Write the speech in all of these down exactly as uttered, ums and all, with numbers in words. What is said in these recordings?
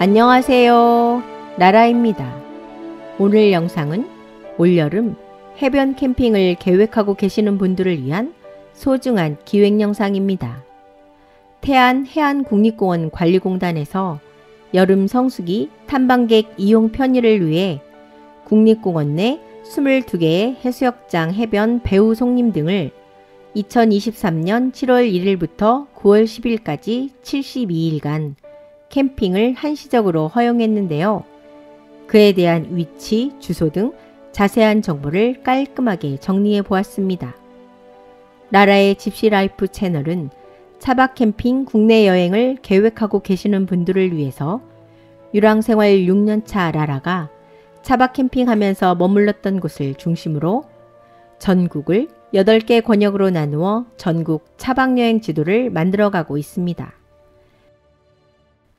안녕하세요. 라라입니다. 오늘 영상은 올여름 해변 캠핑을 계획하고 계시는 분들을 위한 소중한 기획 영상입니다. 태안 해안국립공원 관리공단에서 여름 성수기 탐방객 이용 편의를 위해 국립공원 내 이십이 개의 해수욕장, 해변, 배우 송림 등을 이천이십삼 년 칠월 일일부터 구월 십일까지 칠십이 일간 캠핑을 한시적으로 허용했는데요. 그에 대한 위치, 주소 등 자세한 정보를 깔끔하게 정리해 보았습니다. 라라의 집시 라이프 채널은 차박 캠핑 국내 여행을 계획하고 계시는 분들을 위해서 유랑생활 육 년차 라라가 차박 캠핑하면서 머물렀던 곳을 중심으로 전국을 여덟 개 권역으로 나누어 전국 차박여행 지도를 만들어가고 있습니다.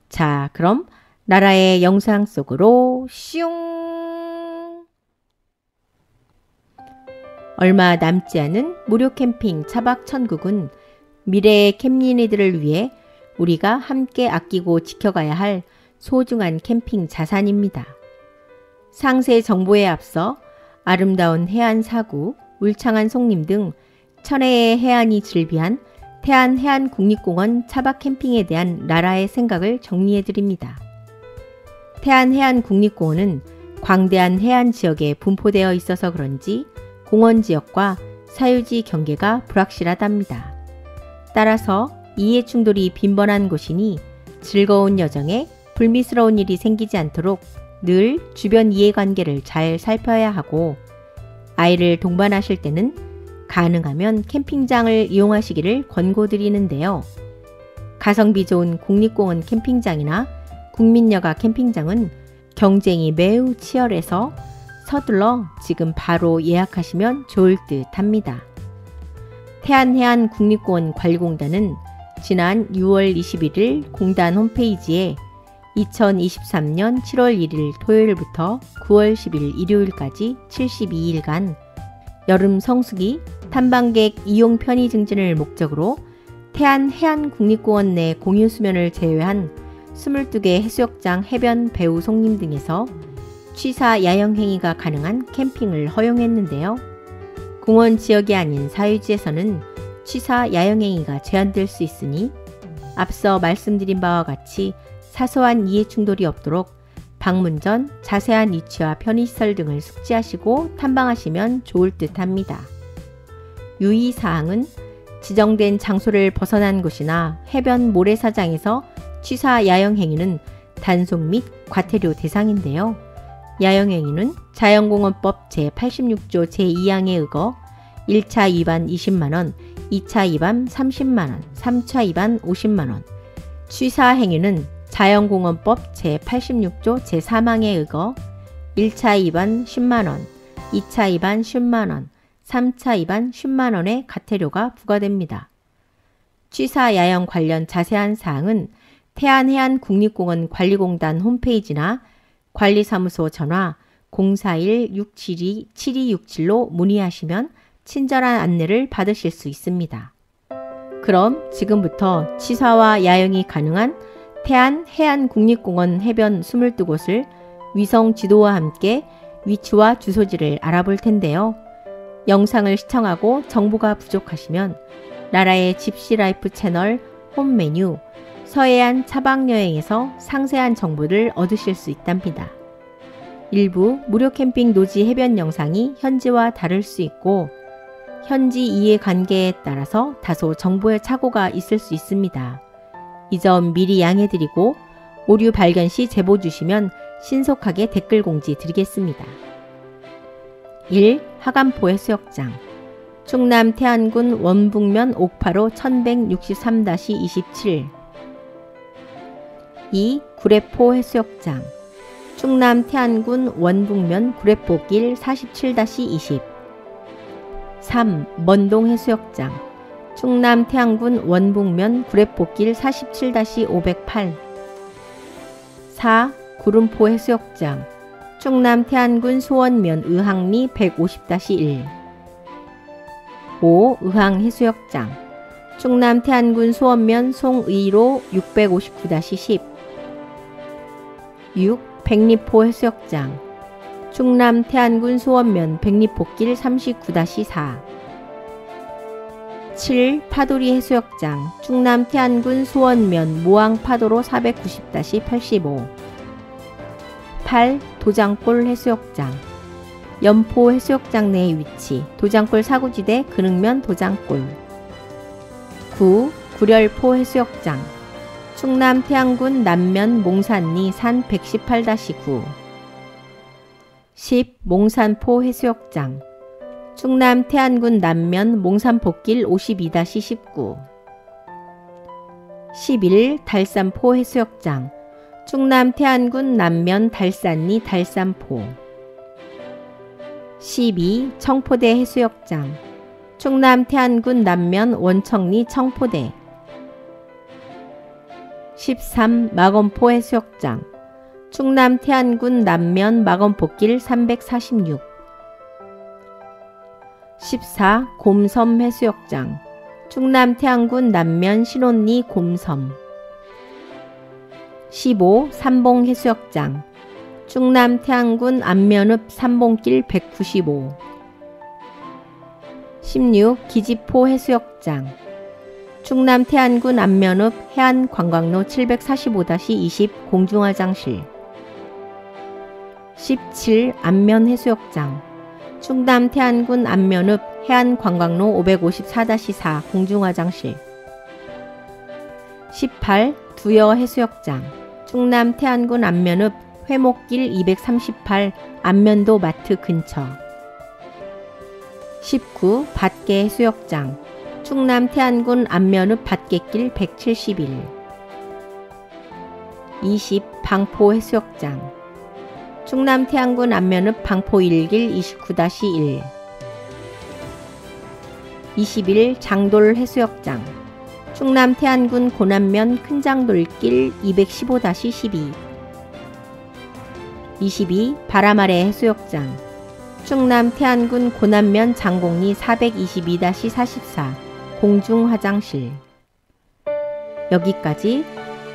자, 그럼 라라의 영상 속으로 슝! 얼마 남지 않은 무료 캠핑 차박 천국은 미래의 캠린이들을 위해 우리가 함께 아끼고 지켜가야 할 소중한 캠핑 자산입니다. 상세 정보에 앞서 아름다운 해안 사구, 울창한 송림 등 천혜의 해안이 즐비한 태안해안국립공원 차박캠핑에 대한 라라의 생각을 정리해드립니다. 태안해안국립공원은 광대한 해안지역에 분포되어 있어서 그런지 공원지역과 사유지 경계가 불확실하답니다. 따라서 이해충돌이 빈번한 곳이니 즐거운 여정에 불미스러운 일이 생기지 않도록 늘 주변 이해관계를 잘 살펴야 하고, 아이를 동반하실 때는 가능하면 캠핑장을 이용하시기를 권고드리는데요. 가성비 좋은 국립공원 캠핑장이나 국민여가 캠핑장은 경쟁이 매우 치열해서 서둘러 지금 바로 예약하시면 좋을 듯 합니다. 태안해안국립공원 관리공단은 지난 유월 이십일일 공단 홈페이지에 이천이십삼 년 칠월 일일 토요일부터 구월 십일 일요일까지 칠십이 일간 여름 성수기 탐방객 이용 편의 증진을 목적으로 태안 해안국립공원 내 공유 수면을 제외한 이십이 개 해수욕장, 해변, 배우 송림 등에서 취사 야영 행위가 가능한 캠핑을 허용했는데요. 공원 지역이 아닌 사유지에서는 취사 야영 행위가 제한될 수 있으니 앞서 말씀드린 바와 같이 사소한 이해충돌이 없도록 방문 전 자세한 위치와 편의시설 등을 숙지하시고 탐방하시면 좋을 듯 합니다. 유의사항은 지정된 장소를 벗어난 곳이나 해변 모래사장에서 취사 야영행위는 단속 및 과태료 대상인데요. 야영행위는 자연공원법 제팔십육 조 제이 항에 의거 일 차 위반 이십만 원, 이 차 위반 삼십만 원, 삼 차 위반 오십만 원, 취사 행위는 자연공원법 제팔십육 조 제삼 항에 의거 일 차 위반 십만 원, 이 차 위반 십만 원, 삼 차 위반 십만 원의 과태료가 부과됩니다. 취사 야영 관련 자세한 사항은 태안해안국립공원 관리공단 홈페이지나 관리사무소 전화 공사일 육칠이 칠이육칠로 문의하시면 친절한 안내를 받으실 수 있습니다. 그럼 지금부터 취사와 야영이 가능한 태안 해안국립공원 해변 이십이 곳을 위성 지도와 함께 위치와 주소지를 알아볼 텐데요. 영상을 시청하고 정보가 부족하시면 라라의 집시 라이프 채널 홈메뉴 서해안 차박여행에서 상세한 정보를 얻으실 수 있답니다. 일부 무료 캠핑 노지 해변 영상이 현지와 다를 수 있고 현지 이해관계에 따라서 다소 정보의 착오가 있을 수 있습니다. 이 점 미리 양해드리고 오류 발견 시 제보 주시면 신속하게 댓글 공지 드리겠습니다. 일. 하간포 해수욕장 충남 태안군 원북면 옥파로 천백육십삼 이십칠. 이. 구례포 해수욕장 충남 태안군 원북면 구례포길 사십칠 이십. 삼. 먼동 해수욕장 충남 태안군 원북면 구례포길 사십칠 오백팔. 사. 구름포 해수욕장 충남 태안군 수원면 의항리 백오십 일. 오. 의항 해수욕장 충남 태안군 수원면 송의로 육백오십구 십. 육. 백리포 해수욕장 충남 태안군 수원면 백리포길 삼십구 다시 사 칠. 파도리 해수욕장 충남 태안군 수원면 모항파도로 사백구십 다시 팔십오 팔. 도장골 해수욕장 연포 해수욕장 내 위치 도장골 사구지대 근흥면 도장골 구. 구렬포 해수욕장 충남 태안군 남면 몽산리 산 백십팔 다시 구 십. 몽산포 해수욕장 충남 태안군 남면 몽산포길 오십이 다시 십구 십일. 달산포 해수욕장 충남 태안군 남면 달산리 달산포 십이. 청포대 해수욕장 충남 태안군 남면 원청리 청포대 십삼. 마건포 해수욕장 충남 태안군 남면 마건포길 삼백사십육 십사. 곰섬 해수욕장 충남 태안군 남면 신혼리 곰섬 십오. 삼봉 해수욕장 충남 태안군 안면읍 삼봉길 백구십오 십육. 기지포 해수욕장 충남 태안군 안면읍 해안 관광로 칠백사십오 다시 이십 공중화장실 십칠. 안면 해수욕장 충남 태안군 안면읍 해안관광로 오백오십사 다시 사 공중화장실 십팔. 두여 해수욕장 충남 태안군 안면읍 회목길 이백삼십팔 안면도 마트 근처 십구. 밭개 해수욕장 충남 태안군 안면읍 밭개길 백칠십일 이십. 방포 해수욕장 충남 태안군 안면읍 방포 일길 이십구 다시 일 이십일. 장돌 해수욕장 충남 태안군 고남면 큰장돌길 이백십오 다시 십이 이십이. 바람 아래 해수욕장 충남 태안군 고남면 장곡리 사백이십이 다시 사십사 공중화장실 여기까지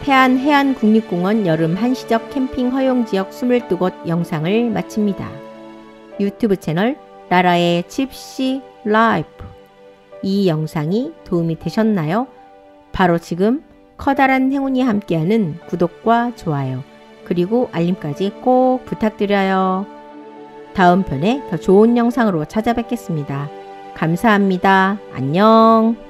태안해안국립공원 여름 한시적 캠핑 허용지역 이십이 곳 영상을 마칩니다. 유튜브 채널 라라의 집시 라이프 이 영상이 도움이 되셨나요? 바로 지금 커다란 행운이 함께하는 구독과 좋아요 그리고 알림까지 꼭 부탁드려요. 다음 편에 더 좋은 영상으로 찾아뵙겠습니다. 감사합니다. 안녕.